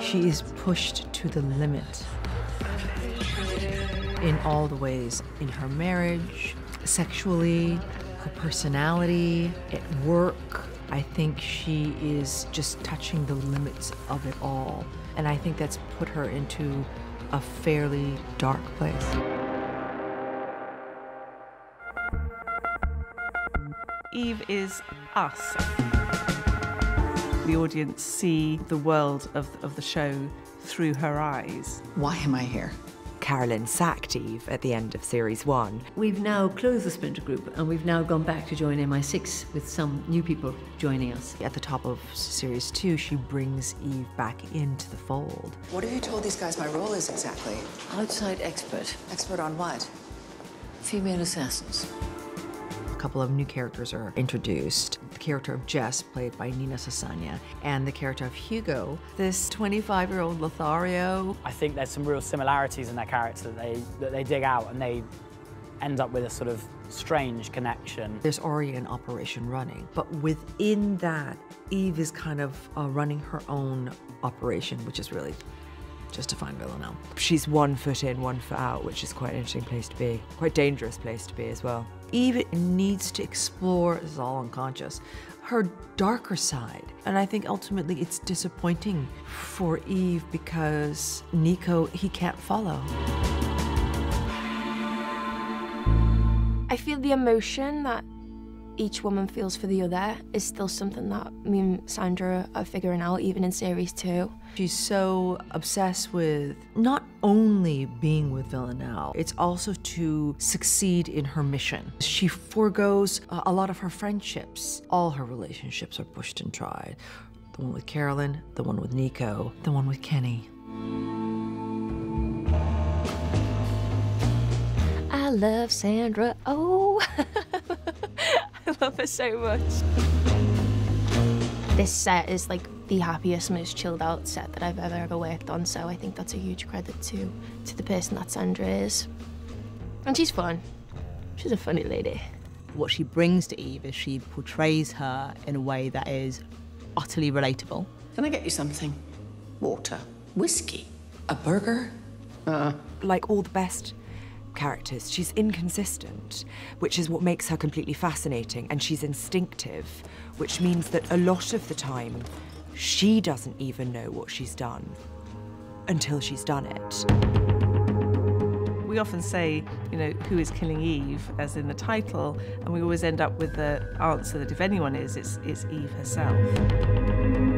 She is pushed to the limit in all the ways, in her marriage, sexually, her personality, at work. I think she is just touching the limits of it all. And I think that's put her into a fairly dark place. Eve is us. The audience see the world of the show through her eyes. Why am I here? Carolyn sacked Eve at the end of series 1. We've now closed the Splinter Group and we've now gone back to join MI6 with some new people joining us. At the top of series 2, she brings Eve back into the fold. What have you told these guys my role is exactly? Outside expert. Expert on what? Female assassins. A couple of new characters are introduced. The character of Jess, played by Nina Sosanya, and the character of Hugo, this 25-year-old Lothario. I think there's some real similarities in their character that they dig out and they end up with a sort of strange connection. There's already an operation running, but within that, Eve is kind of running her own operation, which is really just to find Villanelle. She's one foot in, one foot out, which is quite an interesting place to be. Quite dangerous place to be as well. Eve needs to explore, this is all unconscious, her darker side. And I think ultimately it's disappointing for Eve because Nico, he can't follow. I feel the emotion that each woman feels for the other is still something that me and Sandra are figuring out, even in series 2. She's so obsessed with not only being with Villanelle, it's also to succeed in her mission. She forgoes a lot of her friendships. All her relationships are pushed and tried. The one with Carolyn, the one with Nico, the one with Kenny. I love Sandra Oh. I love her so much. This set is like the happiest, most chilled out set that I've ever worked on, so I think that's a huge credit to the person that Sandra is. And she's fun. She's a funny lady. What she brings to Eve is she portrays her in a way that is utterly relatable. Can I get you something? Water, whiskey, a burger? Like all the best characters, she's inconsistent, which is what makes her completely fascinating, and she's instinctive, which means that a lot of the time she doesn't even know what she's done until she's done it. We often say, you know, who is killing Eve, as in the title, and we always end up with the answer that if anyone is, it's Eve herself.